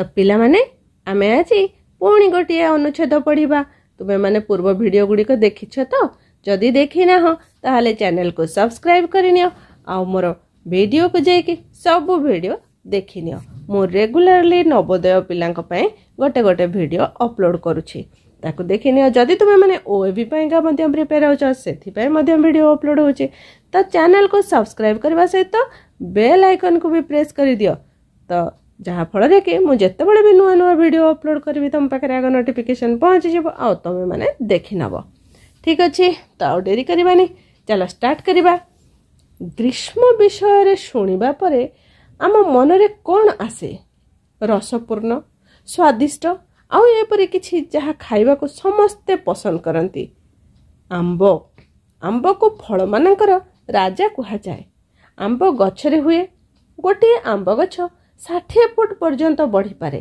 तो पिला माने आमे आज पुणी गोटे अनुच्छेद पढ़ा। तुमे माने पूर्व वीडियो गुड़िक देखी तो जदि देखिना हो ताहले चैनल को सब्सक्राइब करनियो आ मोर वीडियो को जाके सब वीडियो देखिनियो। मो रेगुलरली नवोदय पिलांक पई गोटे गोटे वीडियो अपलोड करूछी, ताकू देखिनियो। जदि तुमे माने ओएबी पई का मध्यम प्रिपेयर होछो सेथि पई मध्यम वीडियो अपलोड होछी, तो चैनल को सब्सक्राइब करबा सहित बेल आइकन को भी प्रेस कर दियो, तो जहाँ फल कि मुझे भी नुआ नुआ वीडियो अपलोड करी तुम पाखे आगे नोटिफिकेशन पहुँची जब आउ तुम मैंने देखिनब। ठीक अच्छे तो आउ डेरी करवानी, चलो स्टार्ट करवा। ग्रीष्म विषय शुणिबा परे आम मन रे कौन आसे? रसपूर्ण, स्वादिष्ट आउ एपरि किछि जहाँ खाइबा को समस्ते पसंद करती। आंब। आंब को फल मानकर राजा कहा जाए। आंब गछरे हुए। गोटे आंब गछ 60 फुट पर्यंत बढ़ी पारे।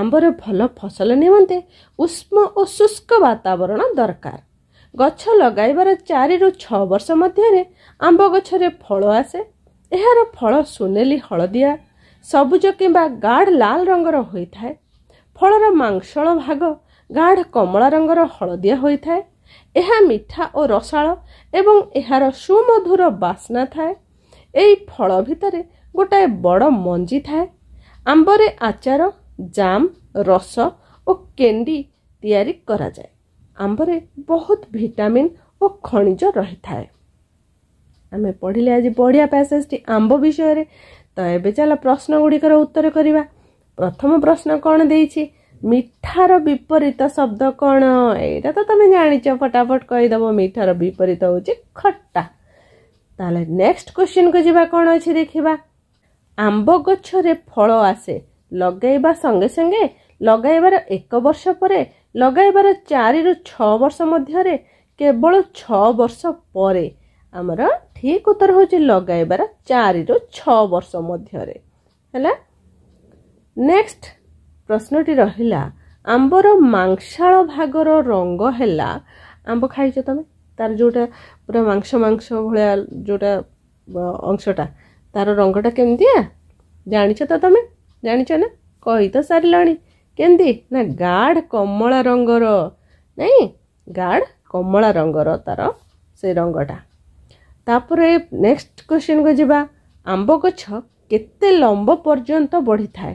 आंबर भल फसल निमंते उष्म और शुष्क वातावरण दरकार। गछ लगाइबार 4 ରୁ 6 ବର୍ଷ मध्य आंब गछरे फल आसे। एहार फल सुनेली हलदिया सबुज किंबा गाढ़ लाल रंगर होई थाए। फलर मांसल भाग गाढ़ कमला रंगर हलदिया होई थाए। एहा मिठा और रसाळ एवं एहार सुमधुर बासना थाए। एई फल भितरे गोटाए बड़ मंजी थाए। आंबरे आचार, जाम, रस और कैंडी तैयारी करा जाए। आंबरे बहुत विटामिन और खनिज रही थाए। आमे पढ़िले आज बढ़िया पैसेजटी आंब विषय। तो एबे चला प्रश्न गुड़िकर उत्तर करिबा। प्रथम प्रश्न कौन देइछि? मिठार विपरीत शब्द कौन? एटा तो तुम जानिछ, फटाफट कहीदब। मिठार विपरीत होछि खट्टा। ताले नेक्स्ट क्वेश्चन को जीवा कौन अछि देखिबा। आंब गछरे फल आसे लगाइबा संगे संगे लगाइबार 1 वर्ष परे लगाइबार 4 ରୁ 6 ବର୍ଷ मध्य केवल 6 ବର୍ଷ परे। आमर ठीक उत्तर होछि लगाइबार 4 ରୁ 6 ବର୍ଷ मध्य रे हला। नेक्स्ट प्रश्नटी रहिला आंबर मांसाळ भागर रंग हैला। आंब खाइछ तमे तार जोटा पूरा मांस मांस भलिया जोटा अंशटा तार रंगटा केमतिया जानिछ तो तमे जानिछ ना, कहि तो सारिलाणी। केमती ना गाढ़ कमला रंगर, नहीं गाढ़ कमला रंगर तार से रंगटा। तापरे नेक्स्ट क्वेश्चन को जीवा। आंब गछ केते लंब पर्यंत बढ़ी थाए?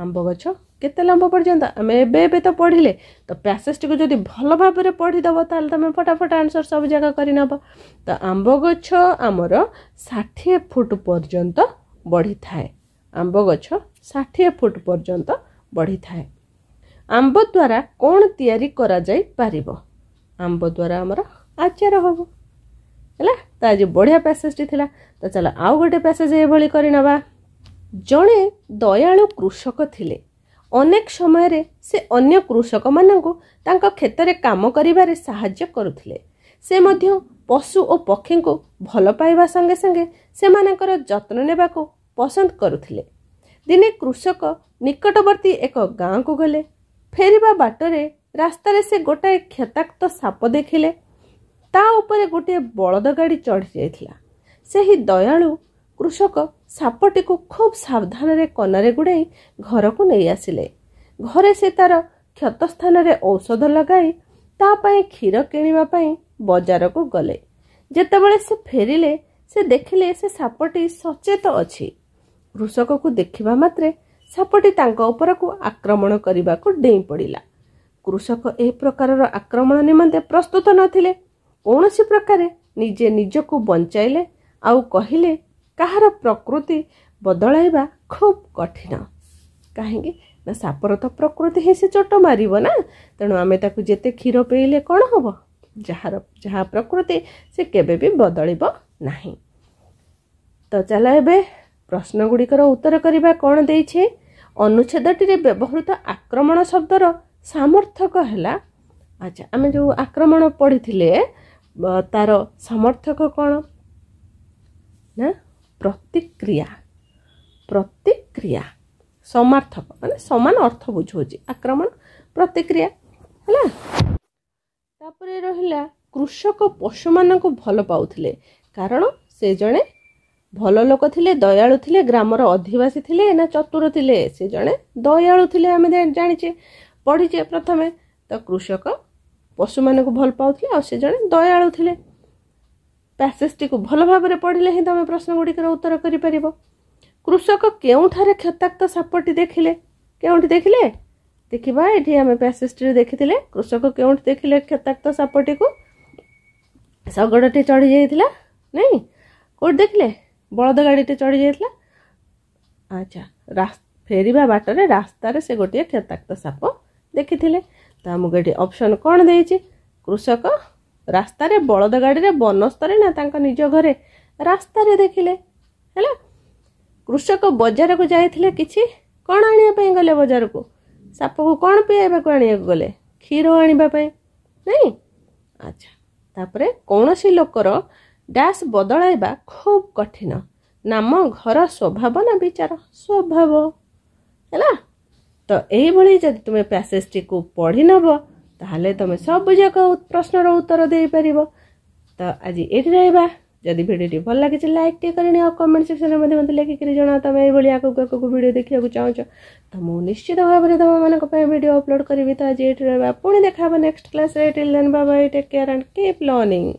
आंब गछ केते लंब पर्यंत आमे एबे तो पढ़िले। तो पैसेजटी को जदि भल भाव में पढ़ीदेव ताल तुम फटाफट आंसर सब जगह करनब। तो आंब गछ आमर 60 फुट पर्यंत बढ़ी थाए। आंब गछ 60 फुट पर्यंत बढ़ी थाए। आंब द्वारा कौन तैयारी करा जाई पारिबो? आंब द्वारा आमर आचार होबो हला। तो आज बढ़िया पैसेजटी थिला। तो चलो आउ गोटे पैसेज ए भली करनबा। जड़े दयालु कृषक थिले। अनेक समय से अन्य कृषक मानकु तांका क्षेत्र में काम करिबारे सहाय्य करुथिले। से मध्य पशु और पक्षी को भल पाइबा संगे संगे सेमानकर जत्न नेबाको पसंद करुथिले। दिने कृषक निकटवर्ती एक गाँव को गले। फेरिबा बाटरे रास्तारे से गोटाए क्षताक्त साप देखिले। ता उपरे गोटे बड़द गाड़ी चढ़ी जाइथिला। सेही दयालु कृषक सापटी को खूब सावधान रे कनारे गुड़ाई घर को नहीं आसिले। घरे से तार क्षत स्थान रे औषध लगाई तापाई क्षीर किणिबा पाई बजार को गले। जेतेबेले से फेरिले से देखिले से सापटी सचेत अछि। कृषक को देखिबा मात्रे सापटी तांका उपर को आक्रमण करिबा को डेई पड़िला। कृषक ए प्रकारर आक्रमण निमंते प्रस्तुत नथिले। कोनोसी प्रकारे निजे निजको बंचाइले आउ कहिले कहार प्रकृति बदलाइबा खूब कठिन। कहीं ना सापर तो प्रकृति ही से चोट मारिबो ना, तेणु आमे ताकु जेते खीर पेइले कौन हबो? जहार जहा प्रकृति से केबे भी बदलिबो नाही। तो चल एबे प्रश्न गुड़िकर उत्तर करिबा। कौन देइछे? अनुच्छेदटीरे व्यवहृत आक्रमण शब्दर समर्थक हैला। अच्छा आमे जो आक्रमण पढ़िथिले तार समर्थक कौन ना? प्रतिक्रिया। प्रतिक्रिया समार्थक माने समान अर्थ बुझौछि आक्रमण प्रतिक्रिया हला। तापरे रहिला कृषक पशु मानक भल पाउथिले कारण से जने भल लोक थिले दयालु थिले ग्रामर अधिवासी थिले ना चतुर थिले से जणे दयालु थिले आमे जानिचे पढ़ीचे प्रथमे तो कृषक पशु मानक भल पाउथिले आ से जणे दयालु थिले पैसेजटी को भल भाव में पढ़ले ही तुम प्रश्न गुड़िकर उत्तर कर कृषक केउठारे क्षताक्त सापटी देखिले केउठी देखिले देखिबा एठी आमे पैसेजटी देखिथिले कृषक केउठी देखिले क्षताक्त सापटी को सगड़टे चढ़ी जाइथिला नहीं कोड देखिले बलद गाड़ीटे चढ़ी जाइथिला अच्छा फेरिबा बाटरे रास्तार से गोटे क्षताक्त साप देखिथिले तो हमको ये ऑप्शन कौन देइछि कृषक रास्तार बलद गाड़ी बनस्तर ना तांका निज घरे रास्तार देखिले हैला कृषक बजार को जाइथिले किछि कौन आनिया पई गले बजार को साप को कौन पियाबा को आनिया गले खीर आनिबा पई नहीं अच्छा तापरे कोनोसी लोकर डैश बदलाइबा खूब कठिन नाम घर स्वभाव ना विचार स्वभाव हैला तो यही जब तुम पैसेजटी को पढ़ी नब ताहले तुम सब जाक प्रश्नर उत्तर दे पारिब तो आज ये रहा जदि भिडियो भल लगी लाइक टे कर कमेंट सेक्शन में मत लिखिक जनाओ तुम ये आगक आगक भिड देखा चाहछ तो मुझ निश्चित भाव में तुम भिड अपलोड करी तो आज ये रहा पुणी देखा next class take care and keep learning.